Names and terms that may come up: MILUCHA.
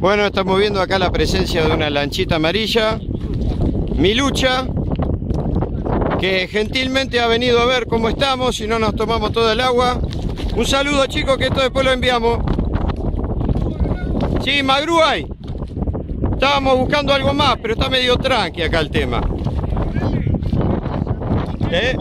Bueno, estamos viendo acá la presencia de una lanchita amarilla, Milucha, que gentilmente ha venido a ver cómo estamos y no nos tomamos todo el agua. Un saludo, chicos, que esto después lo enviamos. Sí, Magrúay. Estábamos buscando algo más, pero está medio tranqui acá el tema. ¿Eh?